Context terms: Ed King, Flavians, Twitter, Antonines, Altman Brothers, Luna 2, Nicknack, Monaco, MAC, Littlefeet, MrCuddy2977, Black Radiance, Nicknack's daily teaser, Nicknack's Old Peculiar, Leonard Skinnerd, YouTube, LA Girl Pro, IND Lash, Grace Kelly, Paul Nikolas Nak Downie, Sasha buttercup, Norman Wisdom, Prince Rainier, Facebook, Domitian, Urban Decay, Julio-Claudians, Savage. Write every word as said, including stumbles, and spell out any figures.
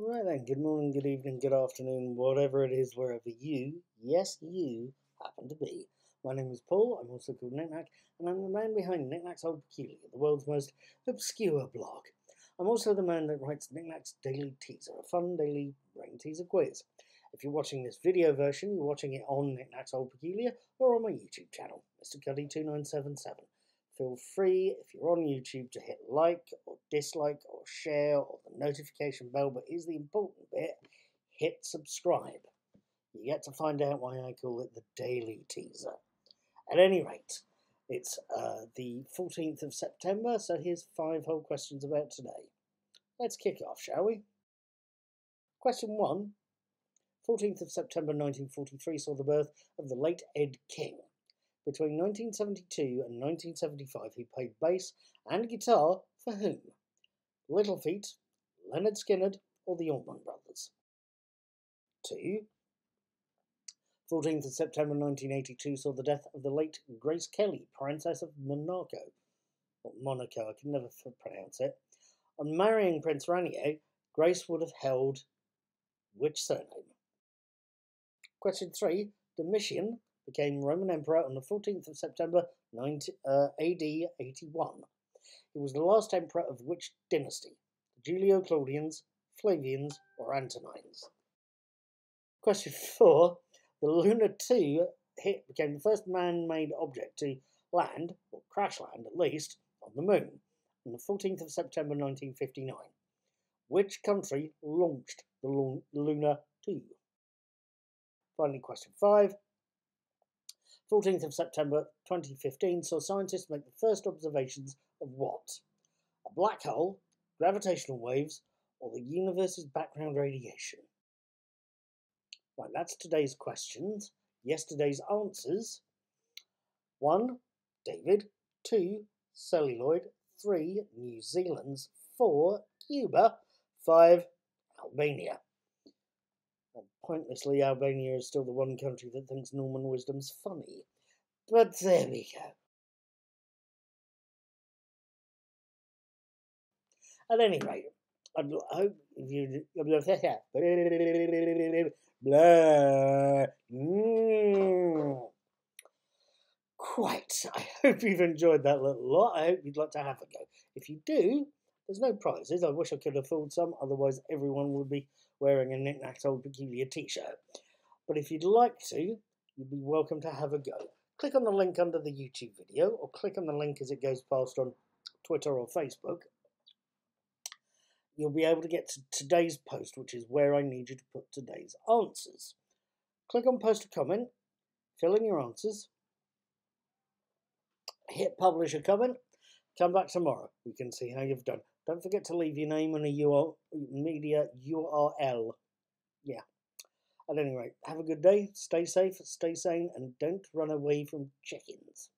Right then, good morning, good evening, good afternoon, whatever it is, wherever you, yes you, happen to be. My name is Paul, I'm also called Nicknack, and I'm the man behind Nicknack's Old Peculiar, the world's most obscure blog. I'm also the man that writes Nicknack's Daily Teaser, a fun daily brain teaser quiz. If you're watching this video version, you're watching it on Nicknack's Old Peculiar or on my YouTube channel, Mr Cuddy two nine seven seven. Feel free, if you're on YouTube, to hit like or dislike or share or the notification bell, but here's the important bit, hit subscribe. You get to find out why I call it the Daily Teaser. At any rate, it's uh, the fourteenth of September, so here's five whole questions about today. Let's kick off, shall we? Question one. fourteenth of September nineteen forty-three saw the birth of the late Ed King. Between nineteen seventy-two and nineteen seventy-five, he played bass and guitar for whom? Littlefeet, Leonard Skinnerd, or the Altman Brothers? Two. fourteenth of September nineteen eighty-two saw the death of the late Grace Kelly, Princess of Monaco, or Monaco, I can never pronounce it. On marrying Prince Rainier, Grace would have held which surname? Question three. Domitian became Roman Emperor on the fourteenth of September A D eighty-one. He was the last emperor of which dynasty? The Julio-Claudians, Flavians, or Antonines? Question four. The Luna two hit became the first man-made object to land, or crash land at least, on the moon on the fourteenth of September nineteen fifty-nine. Which country launched the Luna two? Finally, question five. fourteenth of September twenty fifteen saw scientists make the first observations of what? A black hole, gravitational waves, or the universe's background radiation? Right, that's today's questions. Yesterday's answers. one. David. two. Celluloid. three. New Zealand's. four. Cuba. five. Albania. Pointlessly, Albania is still the one country that thinks Norman wisdom's funny. But there we go. At any rate, I hope you... Mm. Quite. I hope you've enjoyed that little lot. I hope you'd like to have a go. If you do, there's no prizes. I wish I could afford some, otherwise everyone would be wearing a Nicknack's Old Peculiar t-shirt. But if you'd like to, you'd be welcome to have a go. Click on the link under the YouTube video, or click on the link as it goes past on Twitter or Facebook. You'll be able to get to today's post, which is where I need you to put today's answers. Click on post a comment, fill in your answers, hit publish a comment, come back tomorrow. We can see how you've done. Don't forget to leave your name and a U R L, media U R L. Yeah. At any rate, have a good day, stay safe, stay sane, and don't run away from chickens.